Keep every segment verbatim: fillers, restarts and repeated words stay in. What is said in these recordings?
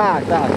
Tak, tak.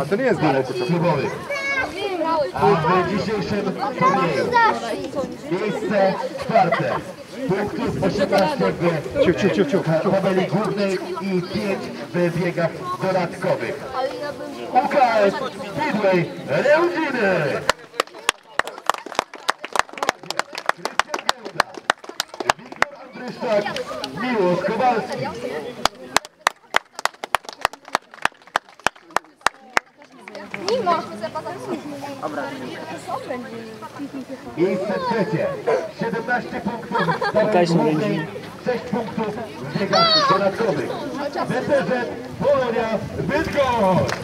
A to nie jest mały pociąg. A w dzisiejszym turnieju miejsce czwarte. Punktów osiemnaście w tabeli głównej i pięć w biegach dodatkowych. U K S Speedway Rędziny. tak Miłosz Kowalski. Miejsce trzecie, siedemnaście punktów, sześć punktów z biegów dodatkowych. B T Z Polonia Bydgoszcz.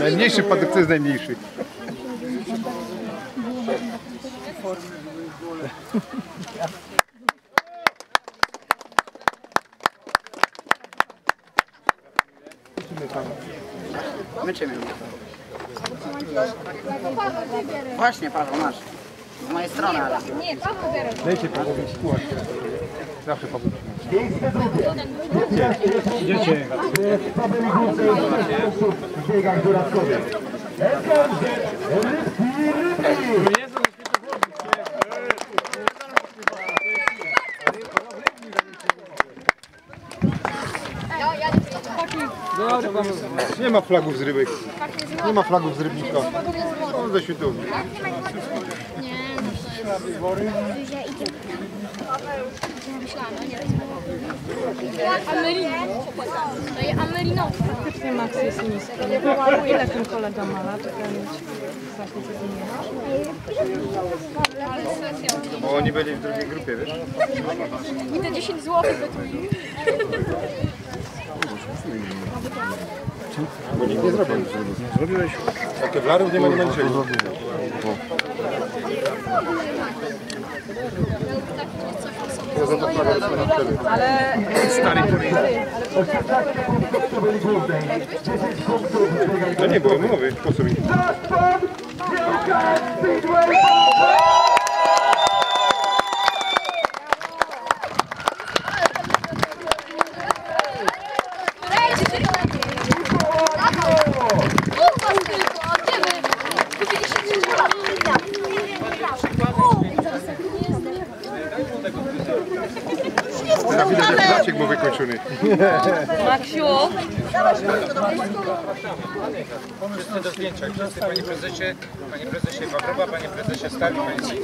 Najmniejszy padek to jest najmniejszy. Myczymy. Właśnie Paweł masz. Z mojej strony, ale... Nie, Paweł biorę. Dajcie Paweł mieć kółek. Zawsze Paweł mieć. Miejsce drugie. Dziecię. Paweł Migułce i sześć punktów w biegach dodatkowych. F K Z Rybki Rybki. Nie ma flagów z rybek. Nie ma flagów z rybnika. On ze świetów. Amerino. Faktycznie Max jest niski. Ile ten kolega ma lat? Bo oni byli w drugiej grupie, wiesz? I te dziesięć złotych bytuje. Bo nikt nie zrobił. Zrobiłeś. A kewlarów nie ma, nie będzie. Ale... No nie było mowy, po sobie. Maksiu! Wszyscy do zdjęcia. Wszyscy, panie prezesie, panie prezesie Wawrowa, panie prezesie Stali, panie prezesie.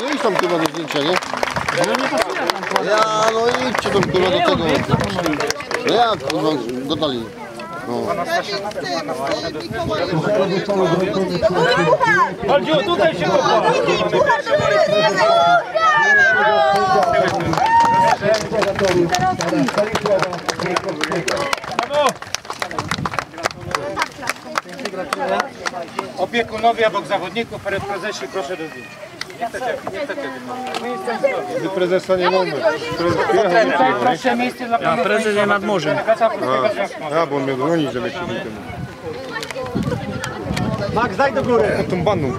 No i tam chyba do zdjęcia, nie? Ja, no i idźcie tam chyba do tego. Ja, do dali. Waldziu, tutaj się popatrz! Opiekunowie obok zawodników, panie prezesie, proszę do zdjęcia. Niestety, prezesa nie mamy. Proszę miejsce dla pana. Prezes jest nad morzem. A, bo on mnie broni, żeby się nie temu. Max, daj do góry. Pod tą bandą.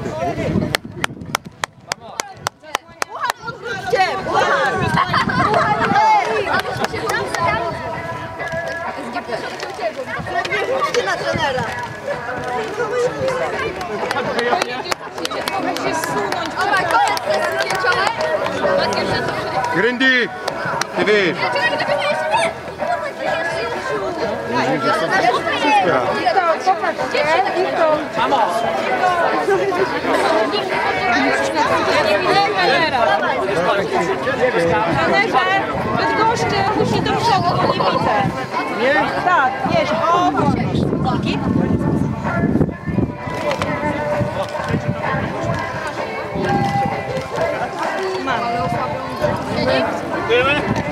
Grandi! Ty wiesz! Kamerze, Bydgoszczy, musi do przodu, bo nie widzę. Nie? Tak, wiesz, o, Polki? Mam. Dziękujemy.